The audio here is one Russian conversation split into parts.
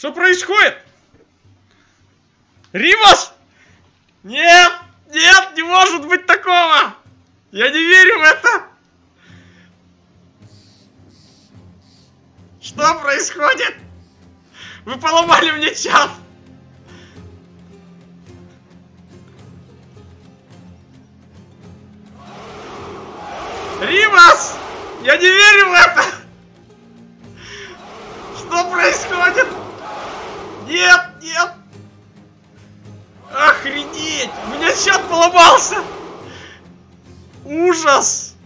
Что происходит? Римас! Нет! Нет, не может быть такого! Я не верю в это! Что происходит? Вы поломали мне чат! Римас! Я не верю в это! Что происходит? Нет, нет! Охренеть! У меня счет поломался! Ужас!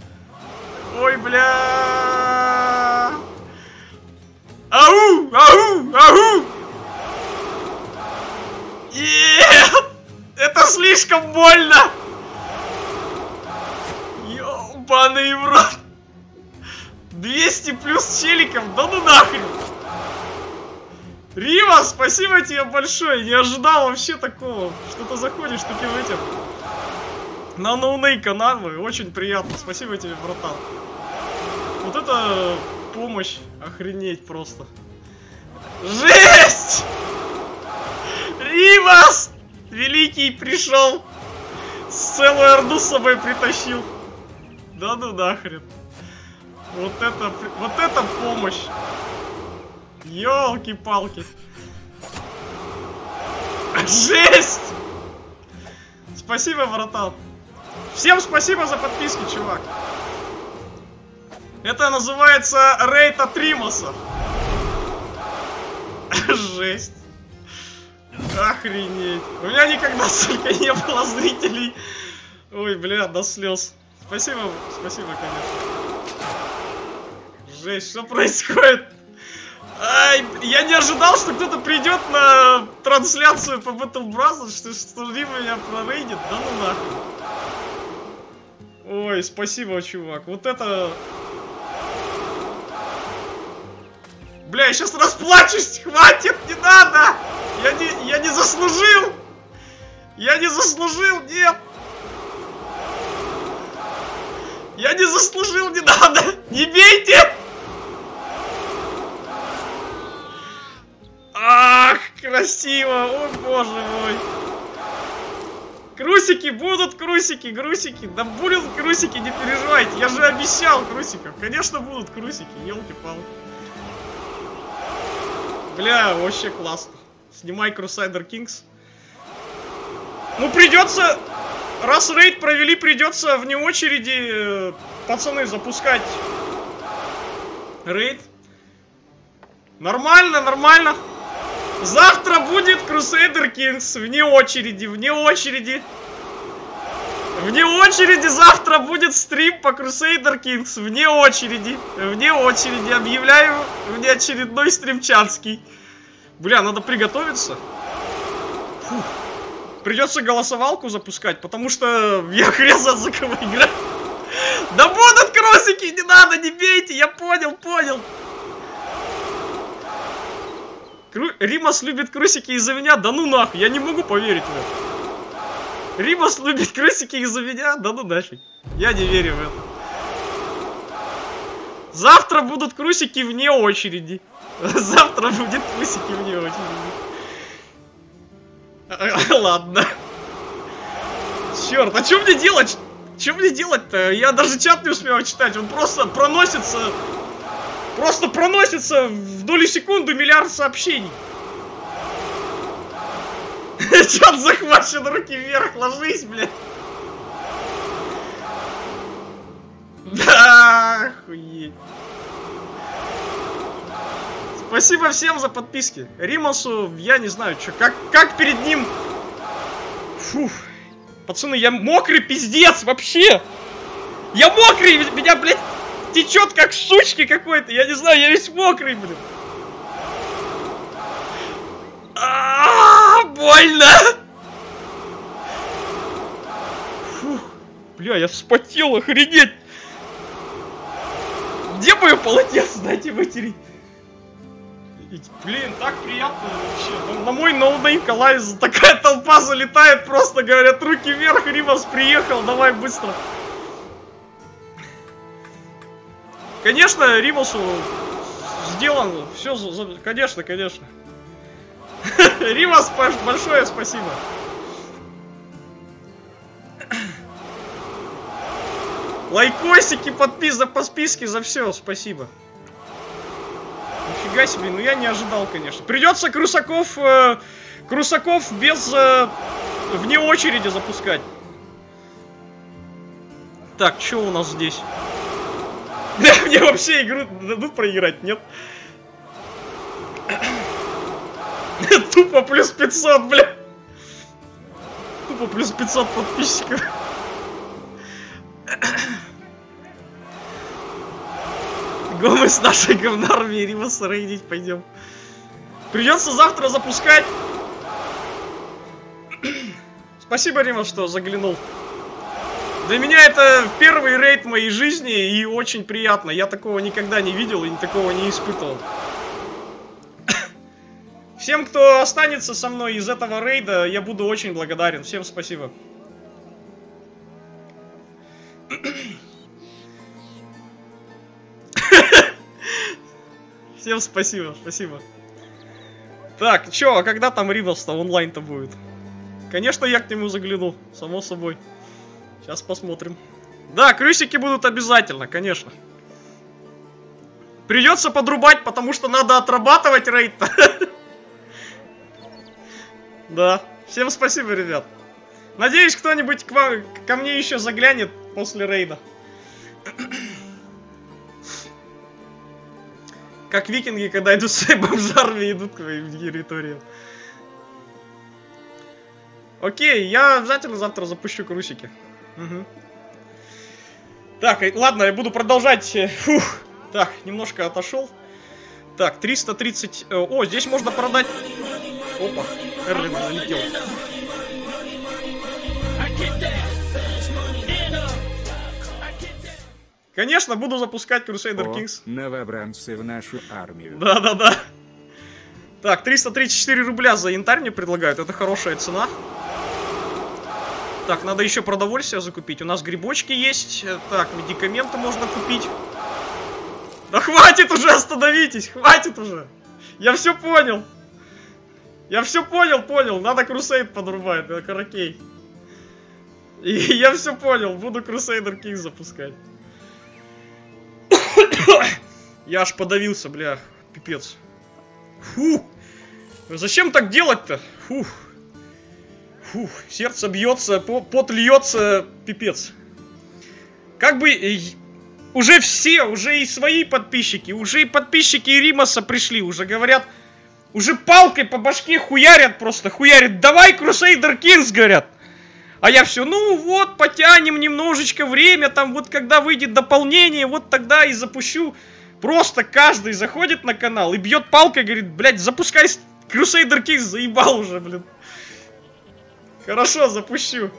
Ой, бля! Ау! Ау! Ау! Нет! Это слишком больно! Ёбаный в рот! 200 плюс челиков! Да ну нахрен! Рима, спасибо тебе большое! Не ожидал вообще такого, что ты заходишь таким этим. На ноуней каналы, очень приятно. Спасибо тебе, братан. Вот это помощь, охренеть просто. Жесть! Римас! Великий пришел! Целую орду с собой притащил. Да ну нахрен. Вот это помощь. Ёлки-палки. Жесть! Спасибо, братан. Всем спасибо за подписки, чувак. Это называется рейд от Римаса. Жесть. Охренеть. У меня никогда столько не было зрителей. Ой, бля, до слез. Спасибо, спасибо, конечно. Жесть, что происходит? Ай, я не ожидал, что кто-то придет на трансляцию по Battle Brothers, что Рима меня прорейдит, да ну нахуй. Ой, спасибо, чувак, вот это... Бля, я сейчас расплачусь, хватит, не надо! Я не заслужил! Я не заслужил, нет! Я не заслужил, не надо! Не бейте! Ах, красиво! О, боже мой! Крусики будут, крусики, грусики! Да будут крусики, не переживайте! Я же обещал крусиков! Конечно будут крусики, елки-палки! Бля, вообще классно! Снимай Crusader Kings! Ну, придется... Раз рейд провели, придется вне очереди, пацаны, запускать рейд. Нормально, нормально. Завтра будет Crusader Kings. Вне очереди, вне очереди. Вне очереди завтра будет стрим по Crusader Kings. Вне очереди. Вне очереди. Объявляю внеочередной стримчанский. Бля, надо приготовиться. Фух. Придется голосовалку запускать, потому что я хрен за кого играю. Да будут кросики, не надо, не бейте, я понял, понял. Римас любит крысики из-за меня? Да ну нахуй, я не могу поверить в это. Римас любит крысики из-за меня? Да ну нафиг. Я не верю в это. Завтра будут крысики вне очереди. Завтра будут крысики вне очереди. Ладно. Черт, а что мне делать? Что мне делать-то? Я даже чат не успеваю читать, он просто проносится... Просто проносится в долю секунды миллиард сообщений. Чат захвачен, руки вверх, ложись, блядь. Да, охуеть. Спасибо всем за подписки. Римасу, я не знаю, что, как перед ним... Фух. Пацаны, я мокрый, пиздец, вообще. Я мокрый, меня, блядь... Течет как сучки какой-то, я не знаю, я весь мокрый, блин. А-а-а, больно. Фух, бля, я вспотел, охренеть. Где мое полотенце, дайте вытереть. Блин, так приятно вообще. На мой ноунейм коллайз такая толпа залетает, просто говорят, руки вверх, Римас приехал, давай быстро. Конечно, Римасу сделано, все, конечно, конечно. Римас, большое спасибо. Лайкосики, по списке, за все, спасибо. Нифига себе, ну я не ожидал, конечно. Придется Крусаков вне очереди запускать. Так, что у нас здесь? Да, мне вообще игру дадут проиграть, нет? Тупо плюс 500, бля. Тупо плюс 500 подписчиков. Мы с нашей говнармией Римаса рейдить пойдем. Придется завтра запускать. Спасибо, Римас, что заглянул. Для меня это первый рейд моей жизни и очень приятно. Я такого никогда не видел и такого не испытывал. Всем, кто останется со мной из этого рейда, я буду очень благодарен. Всем спасибо. Всем спасибо, спасибо. Так, чё, а когда там Римас-то онлайн-то будет? Конечно, я к нему загляну, само собой. Сейчас посмотрим. Да, крысики будут обязательно, конечно. Придется подрубать, потому что надо отрабатывать рейд-то. Да, всем спасибо, ребят. Надеюсь, кто-нибудь ко мне еще заглянет после рейда. Как викинги, когда идут с бомжарами, идут к моим территориям. Окей, я обязательно завтра запущу крусики. Угу. Так, ладно, я буду продолжать. Фух. Так, немножко отошел. Так, 330... О, здесь можно продать... Опа, Эрлин залетел. Конечно, буду запускать Crusader Kings. Новобранцы в нашу армию. Да-да-да. Так, 334 рубля за янтарь мне предлагают. Это хорошая цена. Так, надо еще продовольствие закупить. У нас грибочки есть. Так, медикаменты можно купить. Да хватит уже, остановитесь. Хватит уже. Я все понял. Я все понял. Надо Крусейд подрубать. Это окей. И я все понял. Буду Crusader Kings запускать. Я аж подавился, бля, пипец. Фу. Зачем так делать-то? Фух. Фух. Сердце бьется, пот льется, пипец. Как бы уже все, уже и свои подписчики, уже и подписчики Римаса пришли, уже говорят, уже палкой по башке хуярят просто, хуярят. Давай Crusader Kings, говорят. А я все, ну вот, потянем немножечко время, там вот когда выйдет дополнение, вот тогда и запущу. Просто каждый заходит на канал и бьет палкой, говорит, блядь, запускай Crusader Kings, заебал уже, блин. Хорошо, запущу.